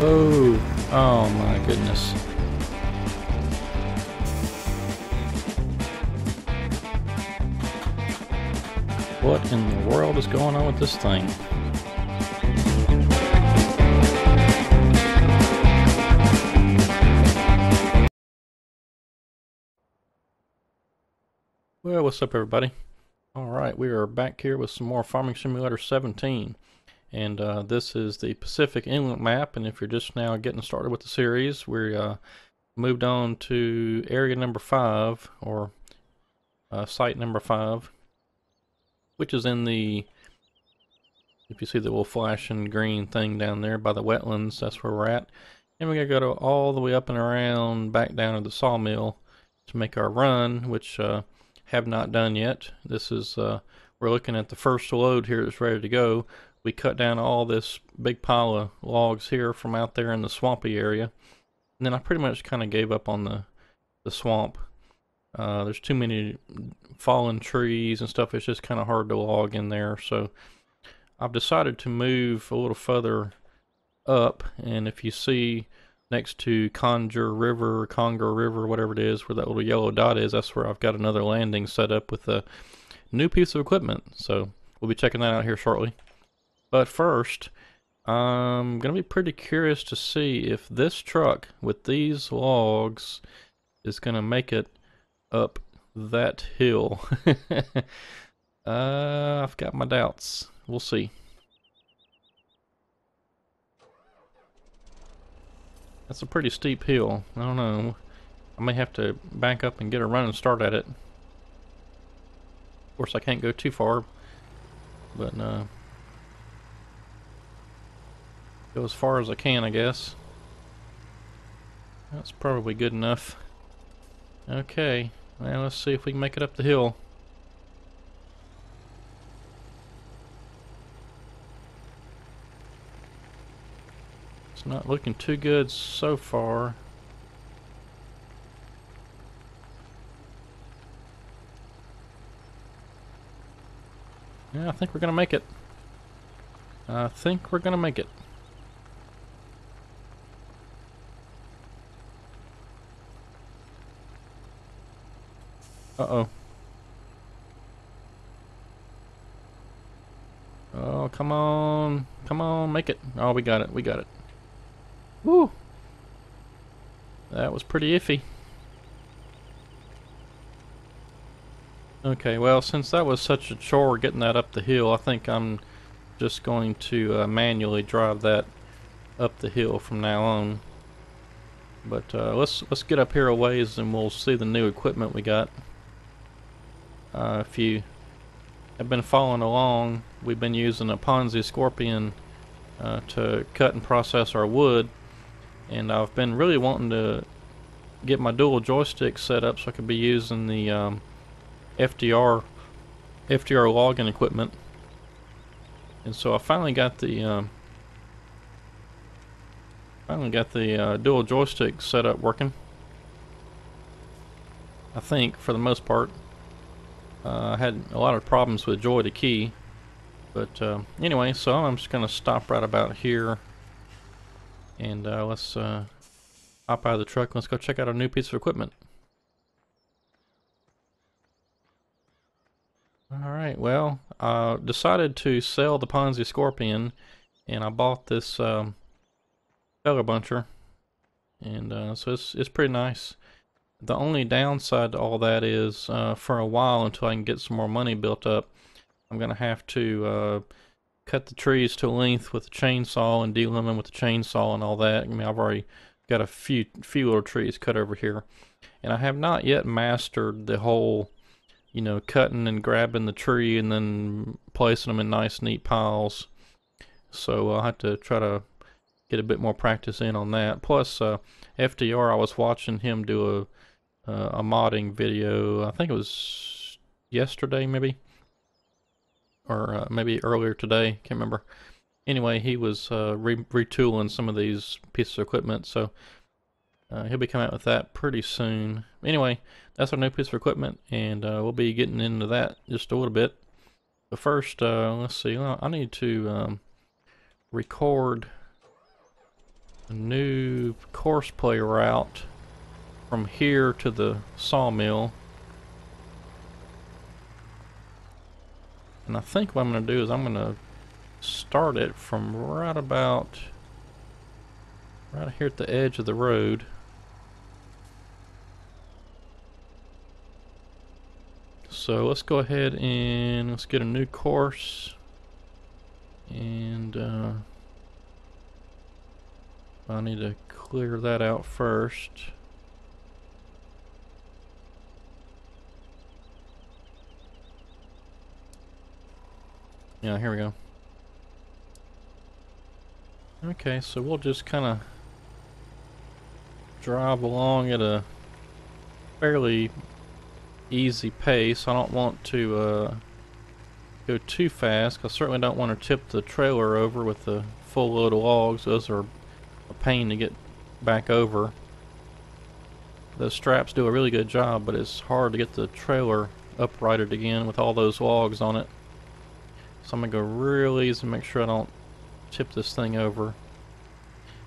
Whoa. Oh my goodness. What in the world is going on with this thing? Well, what's up everybody? Alright, we are back here with some more Farming Simulator 17. And this is the Pacific Inlet map, and if you're just now getting started with the series, we moved on to area number 5, or site number 5, which is in the, if you see the little flashing green thing down there by the wetlands, that's where we're at. And we're going to go all the way up and around, back down to the sawmill to make our run, which have not done yet. This is, we're looking at the first load here that's ready to go. We cut down all this big pile of logs here from out there in the swampy area. And then I pretty much kind of gave up on the swamp. There's too many fallen trees and stuff. It's just kind of hard to log in there. So I've decided to move a little further up. And if you see next to Conger River, whatever it is, where that little yellow dot is, that's where I've got another landing set up with a new piece of equipment. So we'll be checking that out here shortly. But first, I'm going to be pretty curious to see if this truck with these logs is going to make it up that hill. I've got my doubts. We'll see. That's a pretty steep hill. I don't know. I may have to back up and get a running start at it. Of course, I can't go too far, but go as far as I can, I guess. That's probably good enough. Okay, now let's see if we can make it up the hill. It's not looking too good so far. Yeah, I think we're gonna make it. I think we're gonna make it. Uh-oh. Oh, come on. Come on, make it. Oh, we got it. We got it. Woo! That was pretty iffy. Okay, well, since that was such a chore getting that up the hill, I think I'm just going to manually drive that up the hill from now on. But let's get up here a ways and we'll see the new equipment we got. If you have been following along, we've been using a Ponsse Scorpion to cut and process our wood, and I've been really wanting to get my dual joystick set up so I could be using the FDR logging equipment. And so I finally got the dual joystick set up working, I think, for the most part. I had a lot of problems with Joy to Key, but anyway, so I'm just going to stop right about here, and let's hop out of the truck. Let's go check out our new piece of equipment. Alright, well, I decided to sell the Ponsse Scorpion, and I bought this feller buncher, and so it's pretty nice. The only downside to all that is, for a while, until I can get some more money built up, I'm going to have to cut the trees to length with the chainsaw and delim them with the chainsaw and all that. I mean, I've already got a few little trees cut over here. And I have not yet mastered the whole, you know, cutting and grabbing the tree and then placing them in nice, neat piles. So I'll have to try to get a bit more practice in on that. Plus, FDR, I was watching him do a modding video. I think it was yesterday, maybe, or maybe earlier today, can't remember. Anyway, he was retooling some of these pieces of equipment, so he'll be coming out with that pretty soon. Anyway, that's our new piece of equipment, and we'll be getting into that just a little bit. But first, let's see, I need to record a new courseplay route from here to the sawmill. And I think what I'm going to do is I'm going to start it from right about right here at the edge of the road. So let's go ahead and let's get a new course, and I need to clear that out first. Yeah, here we go. Okay, so we'll just kind of drive along at a fairly easy pace. I don't want to go too fast. I certainly don't want to tip the trailer over with the full load of logs. Those are a pain to get back over. Those straps do a really good job, but it's hard to get the trailer uprighted again with all those logs on it. So I'm going to go real easy and make sure I don't tip this thing over.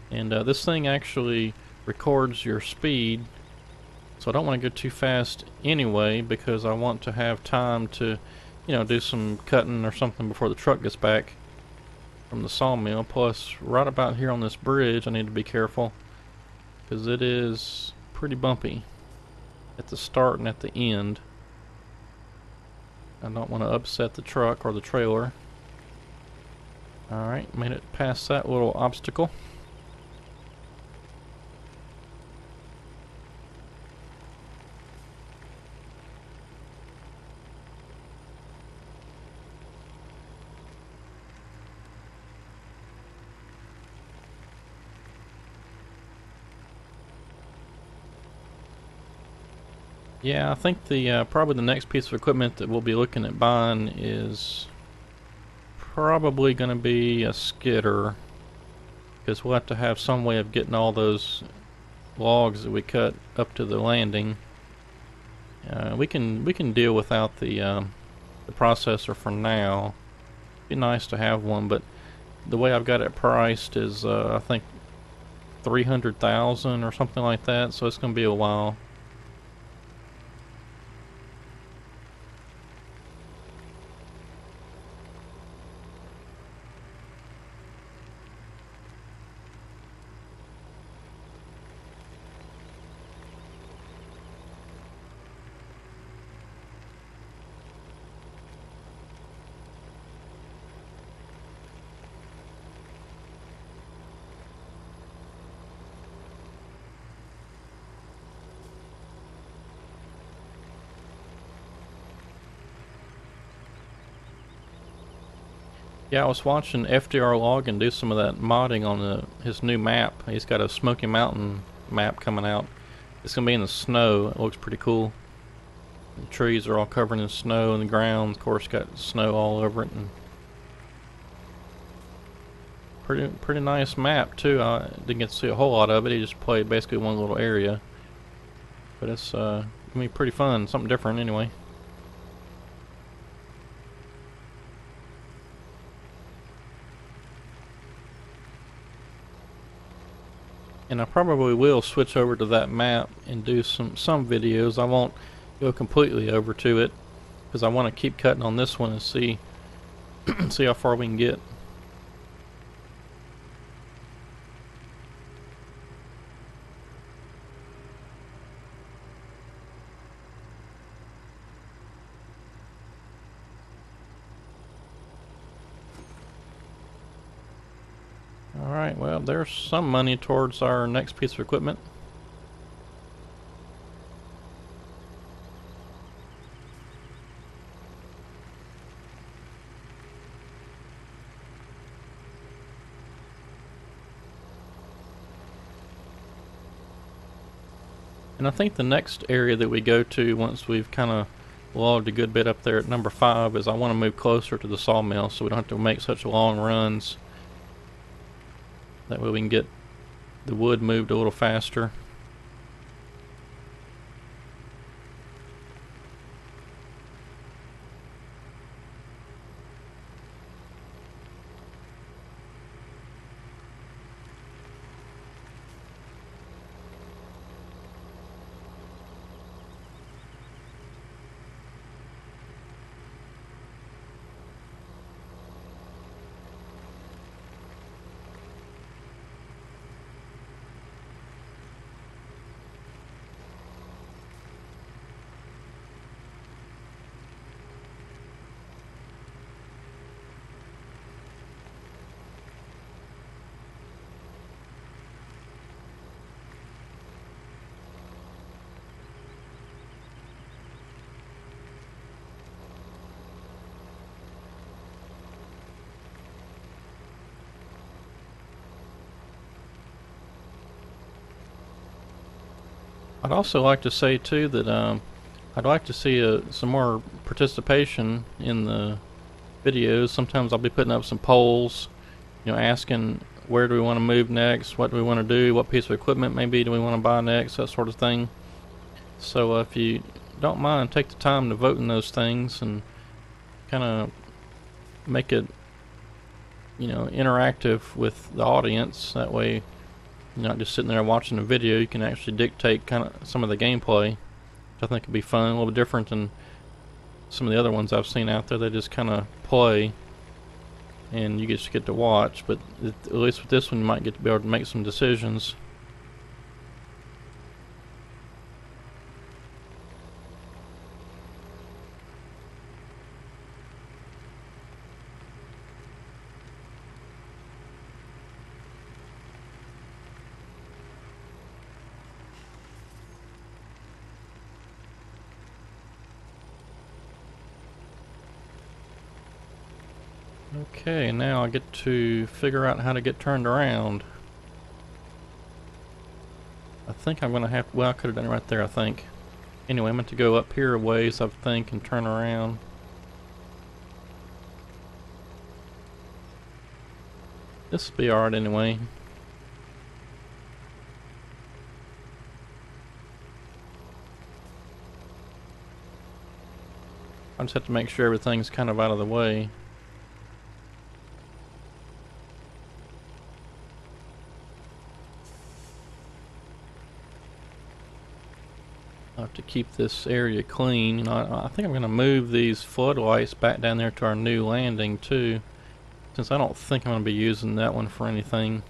And this thing actually records your speed, so I don't want to go too fast anyway, because I want to have time to, you know, do some cutting or something before the truck gets back from the sawmill. Plus, right about here on this bridge I need to be careful, because it is pretty bumpy at the start and at the end. I don't want to upset the truck or the trailer. Alright, made it past that little obstacle. Yeah, I think the probably the next piece of equipment that we'll be looking at buying is probably going to be a skidder, because we'll have to have some way of getting all those logs that we cut up to the landing. We can deal without the processor for now. It'd be nice to have one, but the way I've got it priced is I think $300,000 or something like that, so it's going to be a while. Yeah, I was watching FDR Logan do some of that modding on his new map. He's got a Smoky Mountain map coming out. It's going to be in the snow. It looks pretty cool. The trees are all covered in snow, and the ground, of course, got snow all over it. And pretty nice map, too. I didn't get to see a whole lot of it. He just played basically one little area. But it's going to be pretty fun. Something different, anyway. And I probably will switch over to that map and do some videos. I won't go completely over to it, because I want to keep cutting on this one and see how far we can get. Alright, well, there's some money towards our next piece of equipment. And I think the next area that we go to, once we've kind of logged a good bit up there at number 5, is I want to move closer to the sawmill so we don't have to make such long runs. That way we can get the wood moved a little faster. I'd also like to say too that I'd like to see some more participation in the videos. Sometimes I'll be putting up some polls, you know, asking where do we want to move next, what do we want to do, what piece of equipment maybe do we want to buy next, that sort of thing. So if you don't mind, take the time to vote in those things and kind of make it, you know, interactive with the audience. That way you're not just sitting there watching a video, you can actually dictate kind of some of the gameplay, which I think would be fun, a little bit different than some of the other ones I've seen out there. They just kind of play and you just get to watch, but at least with this one you might get to be able to make some decisions. Okay, now I get to figure out how to get turned around. I think I'm going to have to, well, I could have done it right there, I think. Anyway, I'm going to go up here a ways, I think, and turn around. This will be alright anyway. I just have to make sure everything's kind of out of the way. To keep this area clean, you know, I think I'm going to move these floodlights back down there to our new landing too, since I don't think I'm going to be using that one for anything.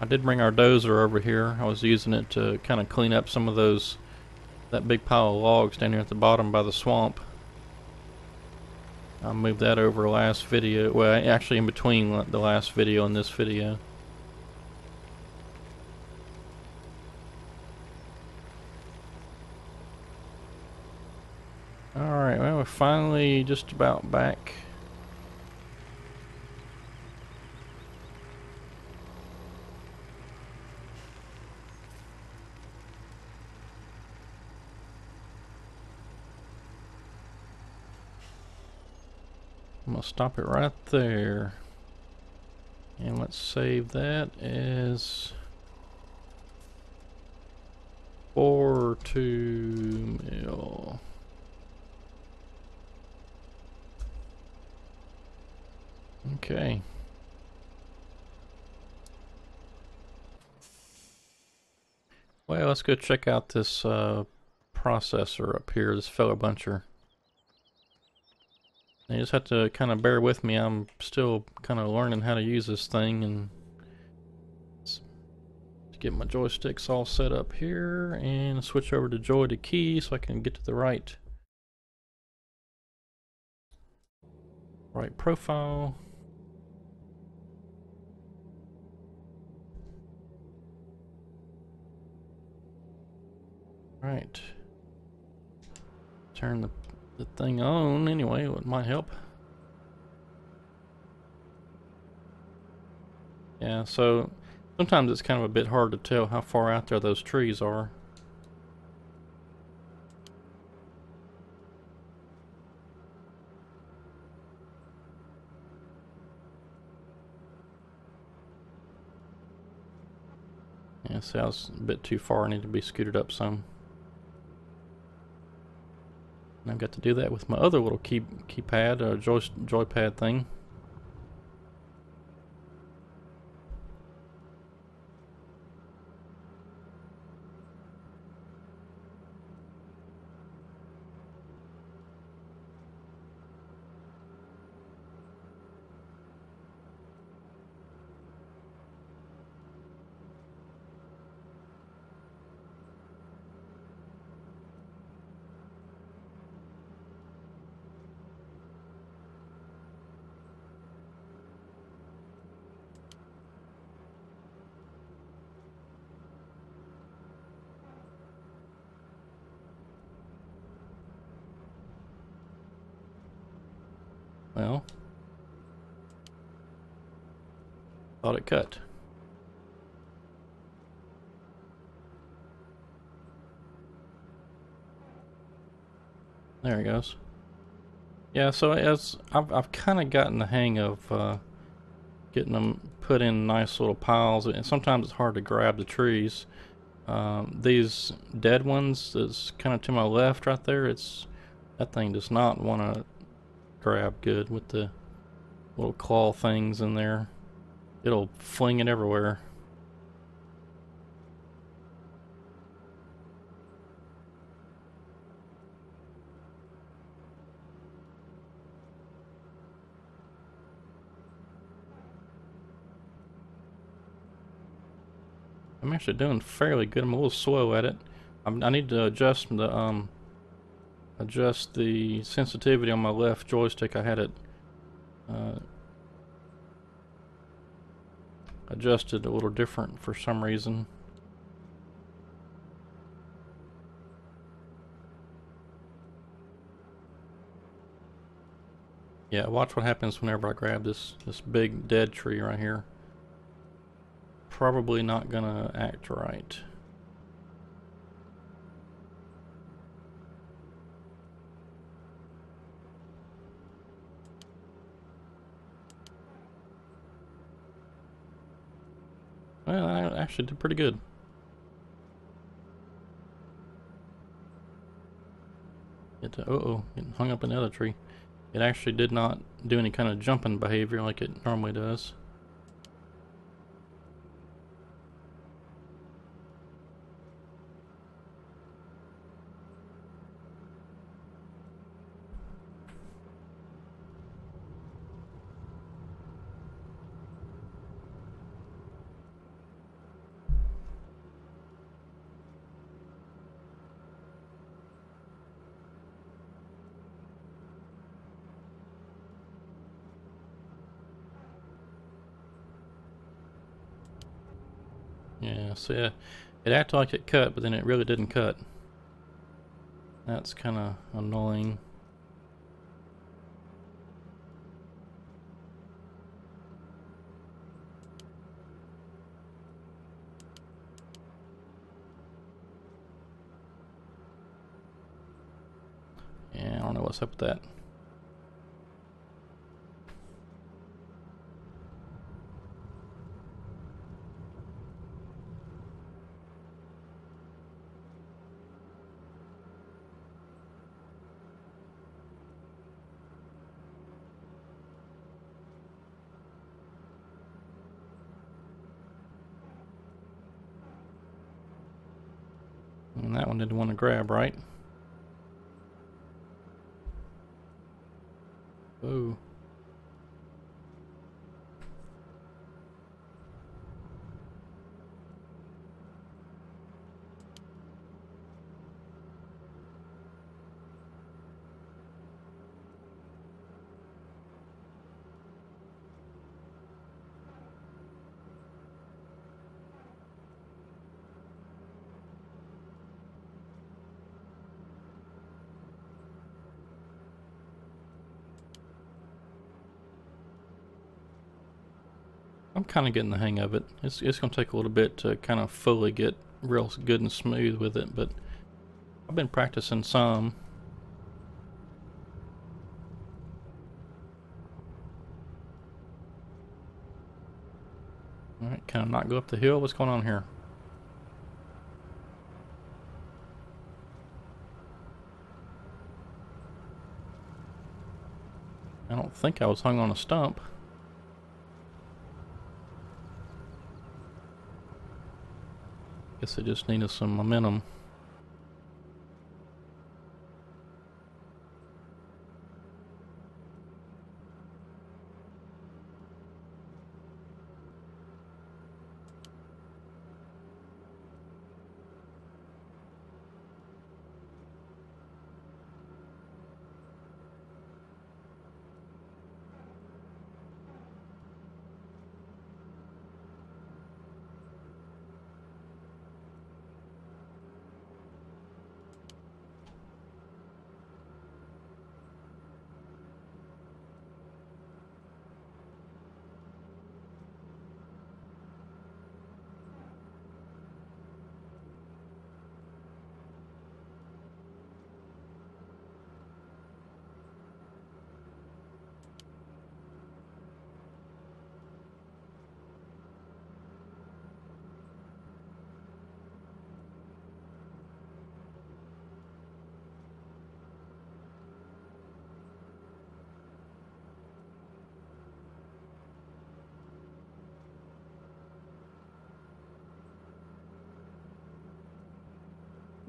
I did bring our dozer over here. I was using it to kind of clean up some of those, that big pile of logs down here at the bottom by the swamp. I moved that over last video, well, actually in between the last video and this video. Alright, well, we're finally just about back. I'm going to stop it right there. And let's save that as 4 2 mil. Okay. Well, let's go check out this processor up here, this fella buncher. And you just have to kind of bear with me. I'm still kind of learning how to use this thing, and get my joysticks all set up here and switch over to Joy to Key so I can get to the right profile. Right. Turn the thing on anyway, it might help. Yeah, so sometimes it's kind of a bit hard to tell how far out there those trees are. Yeah, see, I was a bit too far. I need to be scooted up some. I've got to do that with my other little keypad, joypad thing. Well, thought it cut. There it goes. Yeah, so as I've kind of gotten the hang of getting them put in nice little piles, and sometimes it's hard to grab the trees. These dead ones that's kind of to my left right there, it's that thing does not want to grab good with the little claw things in there. It'll fling it everywhere. I'm actually doing fairly good. I'm a little slow at it. I need to adjust the sensitivity on my left joystick. I had it adjusted a little different for some reason. Yeah, watch what happens whenever I grab this big dead tree right here. Probably not gonna act right. Well, I actually did pretty good. It getting hung up in the other tree. It actually did not do any kind of jumping behavior like it normally does. Yeah, so yeah, it acted like it cut, but then it really didn't cut. That's kind of annoying. Yeah, I don't know what's up with that. And that one didn't want to grab, right? Ooh. I'm kind of getting the hang of it. It's going to take a little bit to kind of fully get real good and smooth with it, but I've been practicing some. Alright, can I not go up the hill? What's going on here? I don't think I was hung on a stump. Guess it just needed some momentum.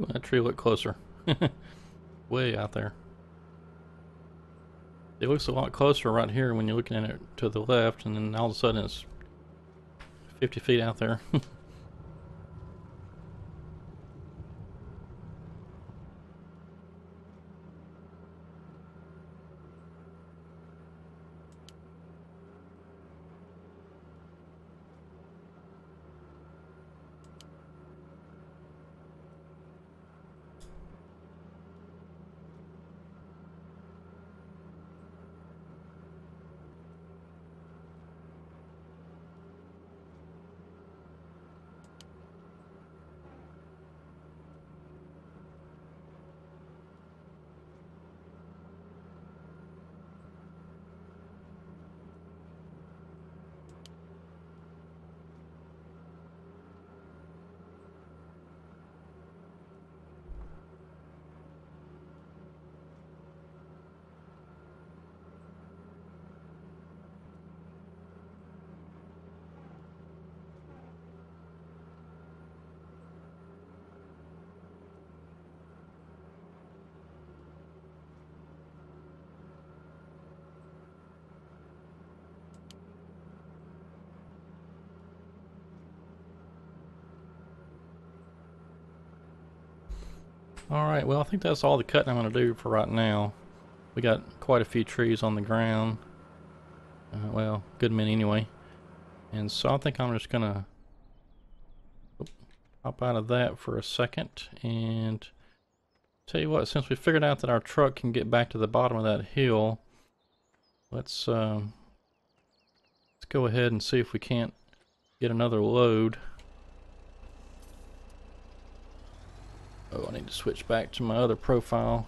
Ooh, that tree looked closer. Way out there. It looks a lot closer right here when you're looking at it to the left, and then all of a sudden it's 50 feet out there. Alright, well I think that's all the cutting I'm going to do for right now. We got quite a few trees on the ground. Well, good many anyway. And so I think I'm just going to hop out of that for a second. And tell you what, since we figured out that our truck can get back to the bottom of that hill, let's go ahead and see if we can't get another load. Oh, I need to switch back to my other profile.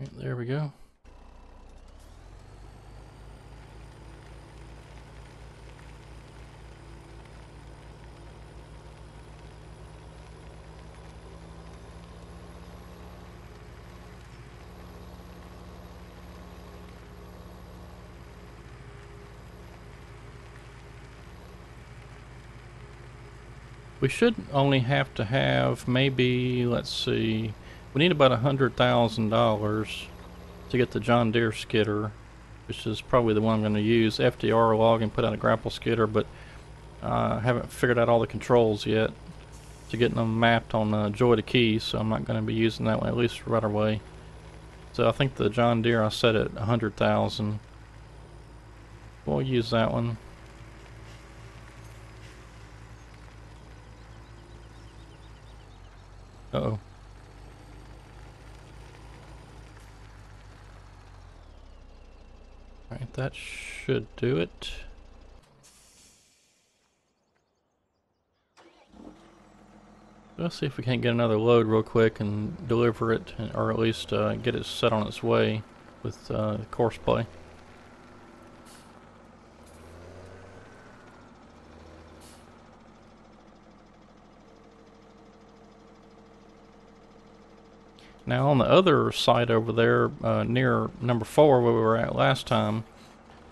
And there we go. We should only have to have maybe, let's see, we need about $100,000 to get the John Deere skidder, which is probably the one I'm going to use. FDR log and put out a grapple skidder, but I haven't figured out all the controls yet to getting them mapped on Joy to Key, so I'm not going to be using that one, at least right away. So I think the John Deere I set at 100,000. We'll use that one. Uh-oh. Alright, that should do it. Let's see if we can't get another load real quick and deliver it, or at least get it set on its way with course play. Now on the other side over there, near number 4 where we were at last time,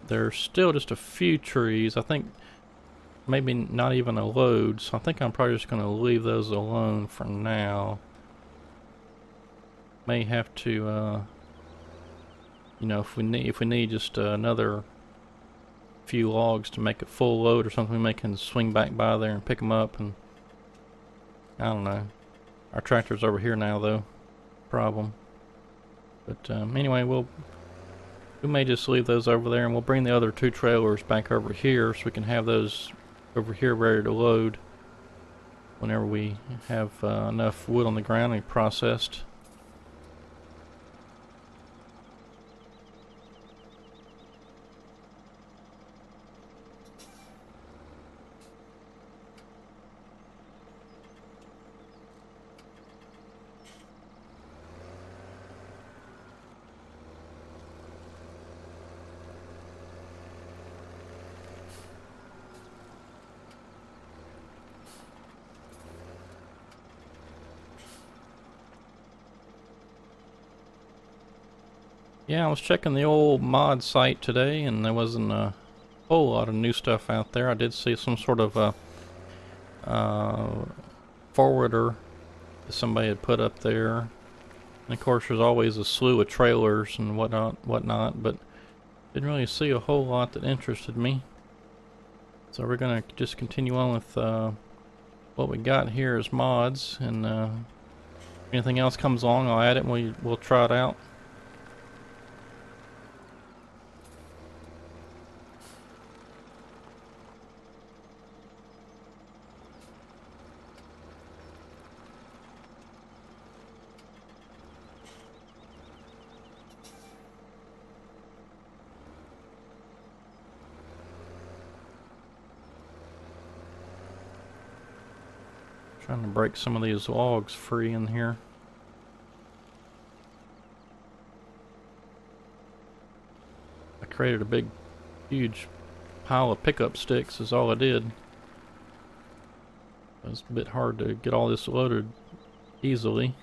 there's still just a few trees. I think maybe not even a load, so I think I'm probably just going to leave those alone for now. May have to, you know, if we need just another few logs to make a full load or something, we can swing back by there and pick them up. And I don't know. Our tractor's over here now though. Problem, but anyway, we may just leave those over there, and we'll bring the other 2 trailers back over here so we can have those over here ready to load whenever we have enough wood on the ground and processed. Yeah, I was checking the old mod site today, and there wasn't a whole lot of new stuff out there. I did see some sort of forwarder that somebody had put up there. And of course, there's always a slew of trailers and whatnot, but didn't really see a whole lot that interested me. So we're gonna just continue on with what we got here is mods, and if anything else comes along, I'll add it and we'll try it out. Trying to break some of these logs free in here. I created a big, huge pile of pickup sticks is all I did. It's a bit hard to get all this loaded easily.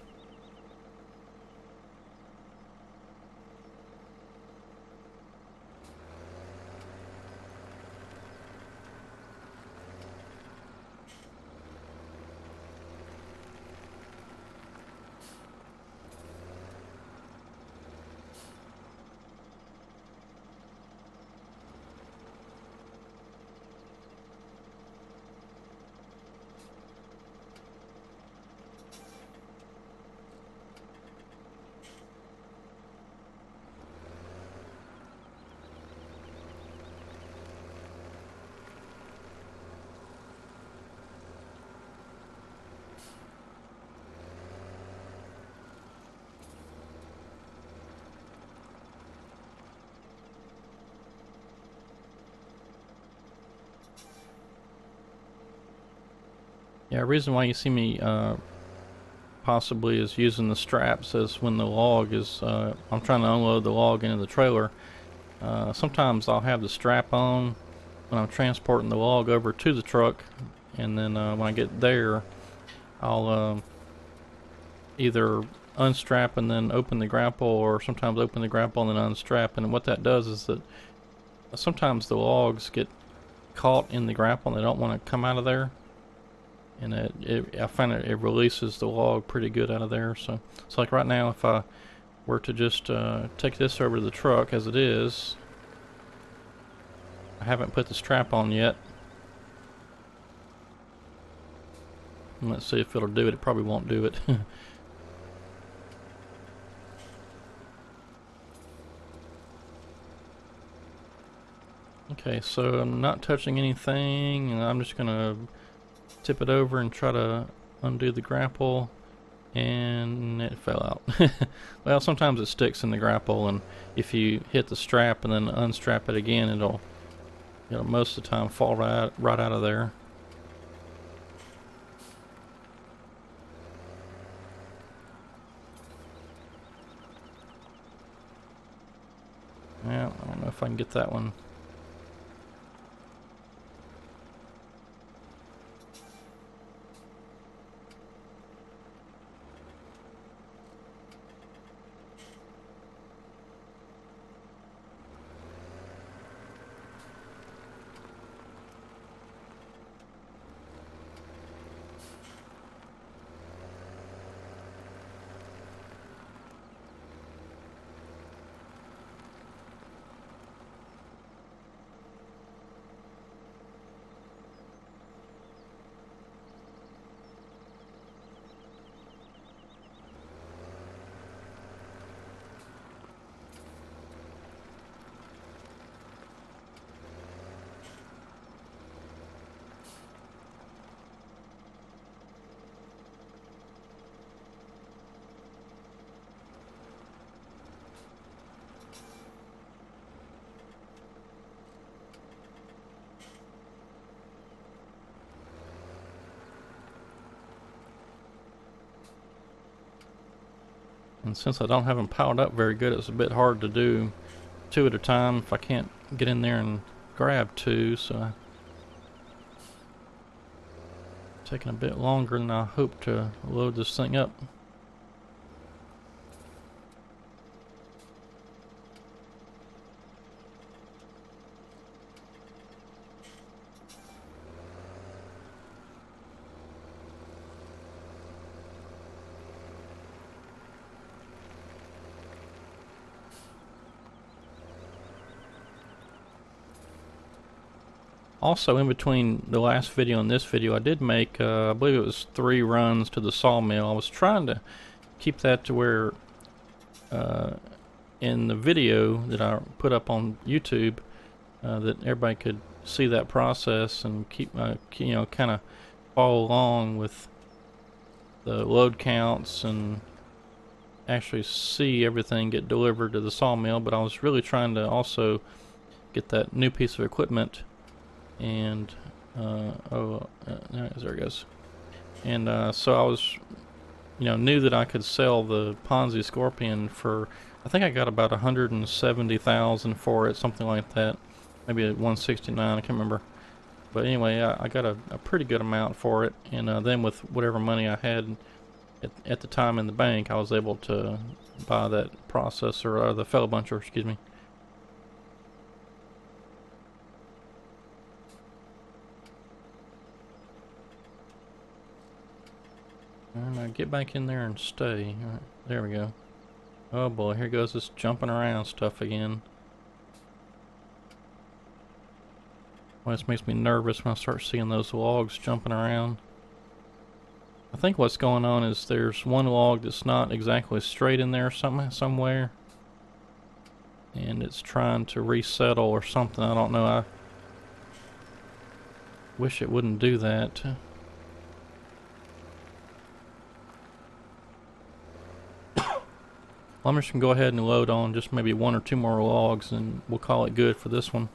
Yeah, the reason why you see me possibly is using the straps as when the log is, I'm trying to unload the log into the trailer. Sometimes I'll have the strap on when I'm transporting the log over to the truck, and then when I get there, I'll either unstrap and then open the grapple, or sometimes open the grapple and then unstrap. And what that does is that sometimes the logs get caught in the grapple and they don't want to come out of there. And I find it releases the log pretty good out of there. So it's like right now, if I were to just take this over to the truck as it is, I haven't put the strap on yet. And let's see if it'll do it. It probably won't do it. Okay, so I'm not touching anything, and I'm just gonna tip it over and try to undo the grapple, and it fell out. Well, sometimes it sticks in the grapple, and if you hit the strap and then unstrap it again, it'll most of the time fall right out of there. Yeah, I don't know if I can get that one. And since I don't have them piled up very good, it's a bit hard to do two at a time if I can't get in there and grab two, so I'm taking a bit longer than I hope to load this thing up. Also, in between the last video and this video, I did make, I believe it was 3 runs to the sawmill. I was trying to keep that to where in the video that I put up on YouTube, that everybody could see that process and keep, you know, kind of follow along with the load counts and actually see everything get delivered to the sawmill. But I was really trying to also get that new piece of equipment and there it goes. And so I was, you know, knew that I could sell the Ponsse Scorpion for, I think I got about $170,000 for it, something like that, maybe at $169,000, I can't remember. But anyway, I got a pretty good amount for it, and then with whatever money I had at the time in the bank, I was able to buy that processor, or the fellow buncher, excuse me. And I get back in there and stay. All right, there we go. Oh boy, here goes this jumping around stuff again. Always makes me nervous when I start seeing those logs jumping around. I think what's going on is there's one log that's not exactly straight in there somewhere, and it's trying to resettle or something. I don't know. I wish it wouldn't do that. I'm just going to go ahead and load on just maybe 1 or 2 more logs, and we'll call it good for this one.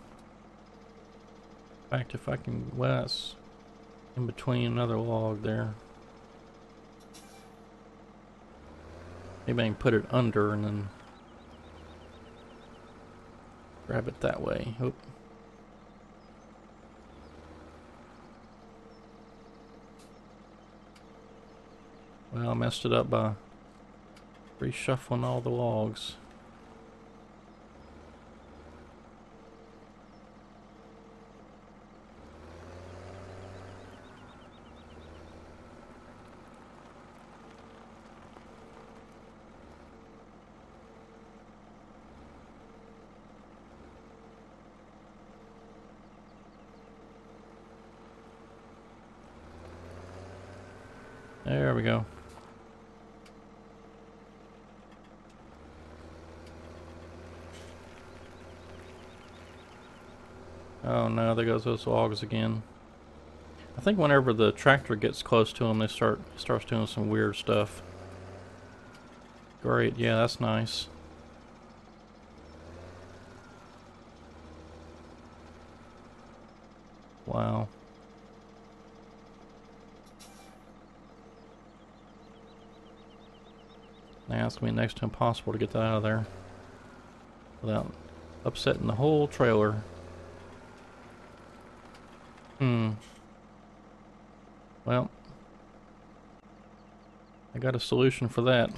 In fact, if I can, well, that's in between another log there. Maybe I can put it under and then grab it that way. Oop. Well, I messed it up by reshuffling all the logs. There we go. Oh no, there goes those logs again. I think whenever the tractor gets close to them, they starts doing some weird stuff. Great, yeah, that's nice. Wow. Now it's going to be next to impossible to get that out of there without upsetting the whole trailer. Well, I got a solution for that.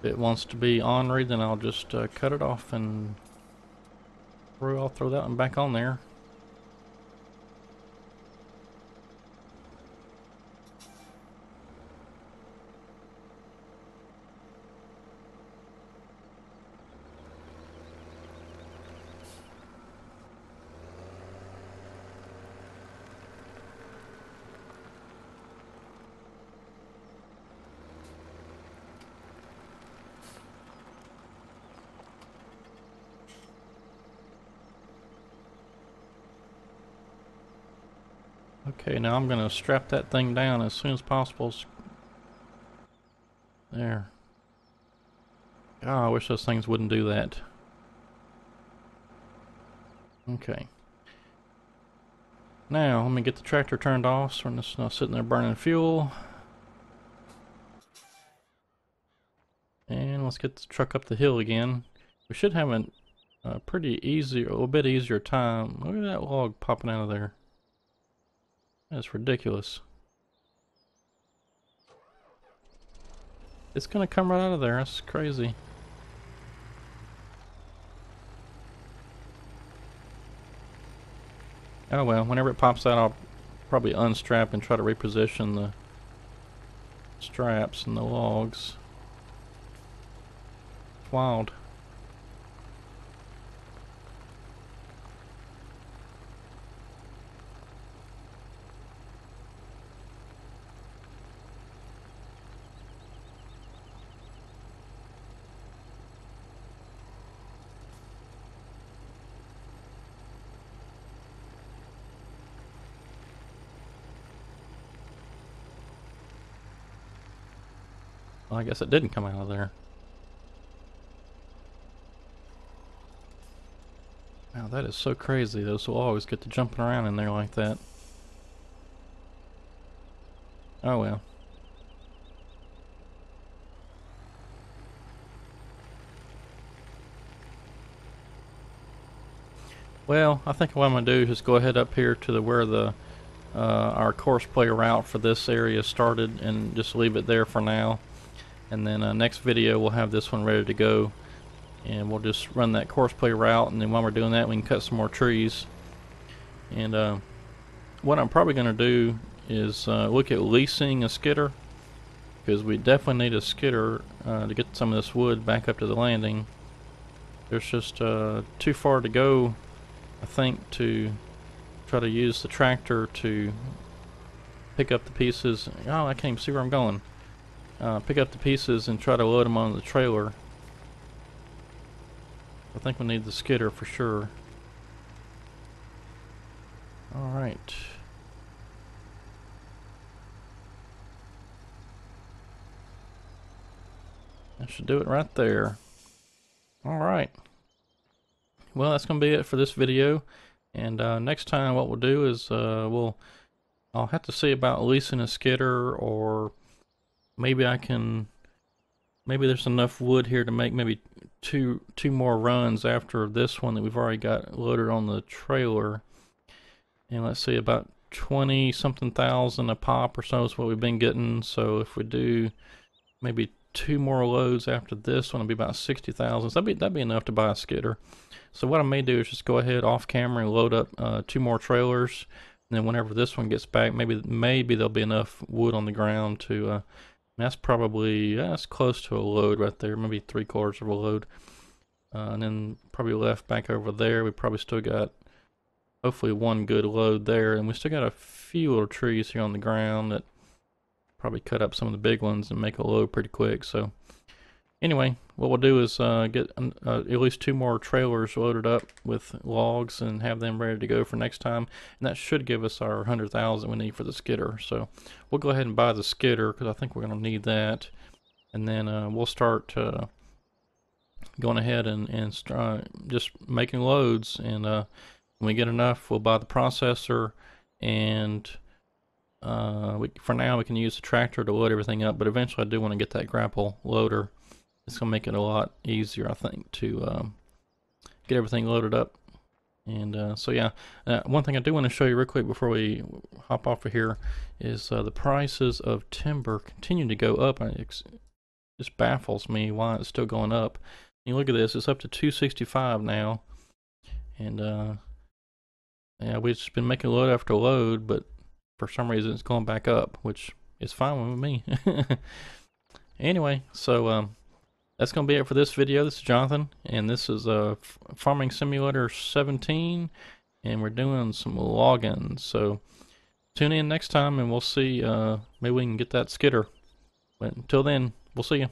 If it wants to be ornery, then I'll just cut it off and I'll throw that one back on there. Okay, now I'm going to strap that thing down as soon as possible. There. God, I wish those things wouldn't do that. Okay. Now, let me get the tractor turned off so it's not sitting there burning fuel. And let's get the truck up the hill again. We should have a pretty easy, a little bit easier time. Look at that log popping out of there. That's ridiculous. It's gonna come right out of there. That's crazy. Oh well, whenever it pops out, I'll probably unstrap and try to reposition the straps and the logs. It's wild. I guess it didn't come out of there. Wow, that is so crazy. Those will always get to jumping around in there like that. Oh well. Well, I think what I'm going to do is just go ahead up here to the where the our course play route for this area started and just leave it there for now. And then next video we'll have this one ready to go, and we'll just run that course play route, and then while we're doing that we can cut some more trees. And what I'm probably going to do is look at leasing a skidder, because we definitely need a skidder to get some of this wood back up to the landing. There's just too far to go, I think, to try to use the tractor to pick up the pieces. Oh, I can't even see where I'm going. Pick up the pieces and try to load them on the trailer. I think we need the skidder for sure. Alright. That should do it right there. Alright. Well, that's going to be it for this video. And next time what we'll do is I'll have to see about leasing a skidder, or maybe I can, maybe there's enough wood here to make maybe two more runs after this one that we've already got loaded on the trailer. And let's see, about 20 something thousand a pop or so is what we've been getting. So if we do maybe two more loads after this one, it'll be about 60,000. So that'd be enough to buy a skidder. So what I may do is just go ahead off camera and load up two more trailers. And then whenever this one gets back, maybe there'll be enough wood on the ground to that's probably, that's close to a load right there, maybe 3/4 of a load. And then probably left back over there, we probably still got hopefully one good load there. And we still got a few little trees here on the ground that probably cut up some of the big ones and make a load pretty quick. So anyway, what we'll do is get at least two more trailers loaded up with logs and have them ready to go for next time. And that should give us our 100,000 we need for the skidder. So we'll go ahead and buy the skidder, because I think we're going to need that. And then we'll start going ahead and just making loads. And when we get enough, we'll buy the processor, and for now we can use the tractor to load everything up. But eventually I do want to get that grapple loader. It's going to make it a lot easier, I think, to get everything loaded up. And so yeah, one thing I do want to show you real quick before we hop off of here is the prices of timber continue to go up. It just baffles me why it's still going up. You look at this, it's up to $265 now. And yeah, we've just been making load after load, but for some reason it's going back up, which is fine with me. Anyway, so that's going to be it for this video. This is Jonathan, and this is Farming Simulator 17, and we're doing some logging. So tune in next time, and we'll see. Maybe we can get that skidder. But until then, we'll see you.